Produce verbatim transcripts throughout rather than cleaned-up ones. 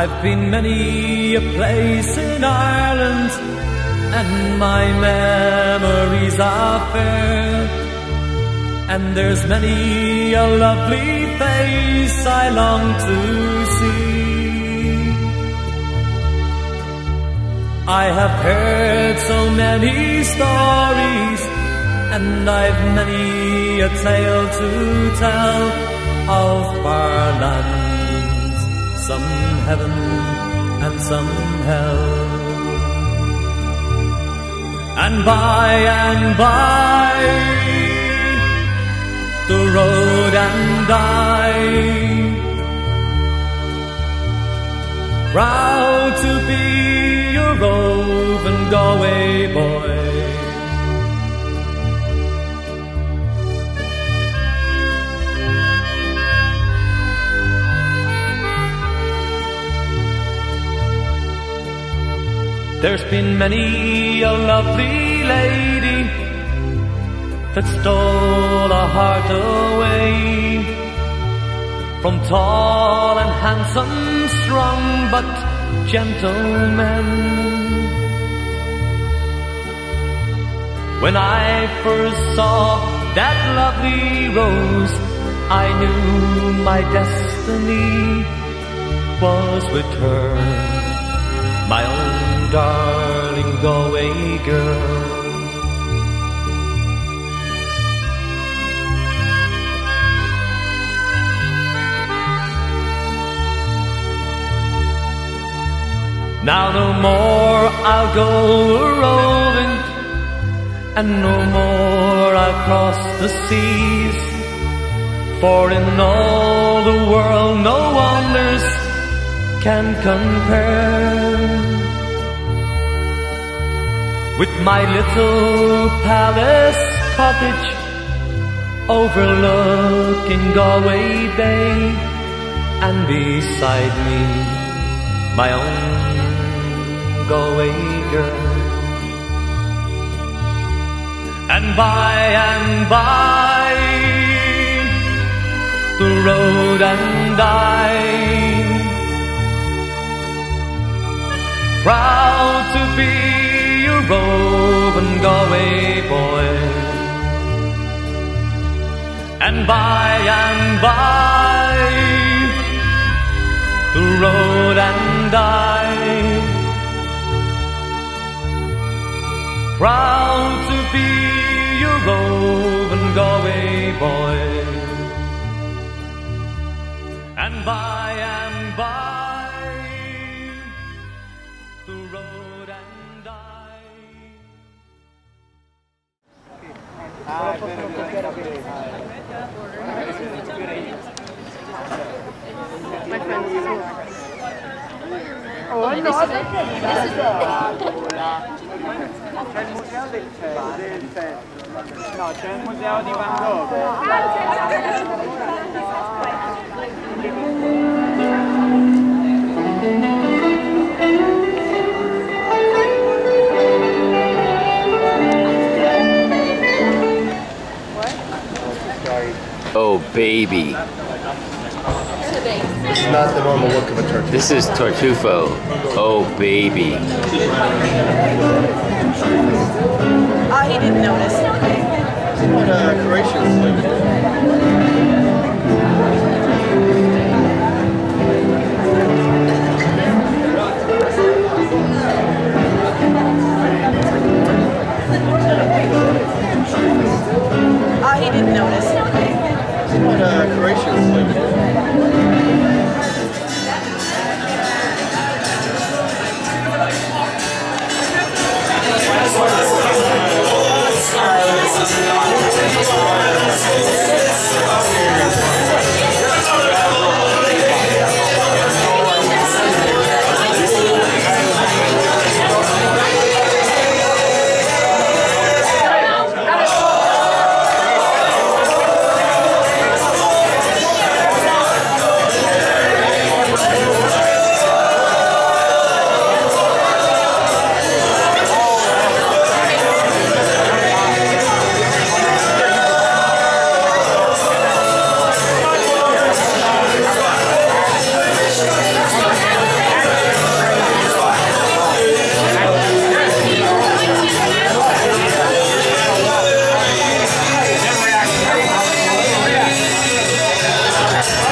I've been many a place in Ireland, and my memories are fair. And there's many a lovely face I long to see. I have heard so many stories, and I've many a tale to tell of far lands, some heaven and some hell. And by and by, the road and I, proud to be your roving Galway boy. There's been many a lovely lady that stole a heart away from tall and handsome, strong but gentle men. When I first saw that lovely rose, I knew my destiny was with her, my own darling Galway girl. Now no more I'll go a-roving, and no more I'll cross the seas, for in all the world no wonders can compare with my little palace cottage overlooking Galway Bay, and beside me my own Galway girl. And by and by, the road and I, proud to be roving Galway boy. And by and by, the road and I, proud to be your roving Galway boy. And by and by, the road and I. My friend is here. Oh, I know. C'è il museo del Celtic. No, c'è il museo di Van Gogh. Oh, baby. It's not the normal look of a tartufo. This is tartufo. Oh, baby. Oh, he didn't notice. What a gracious. Oh, he didn't notice. What a gracious lady. What a gracious lady.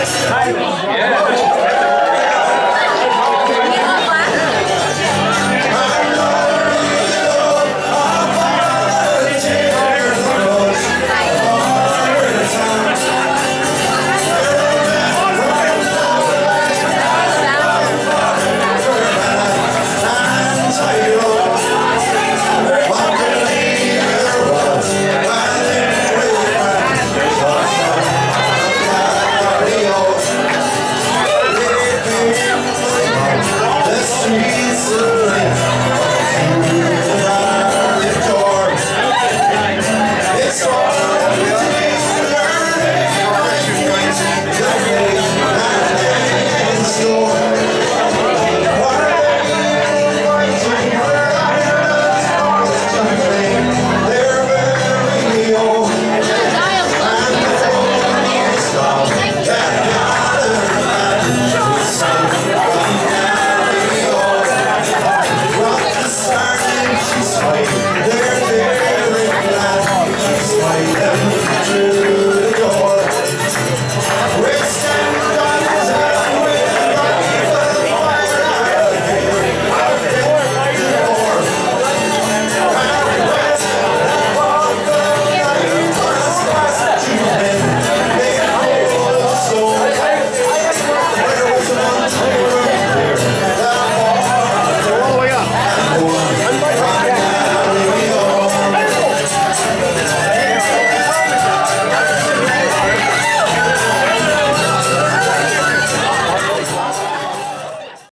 Yeah.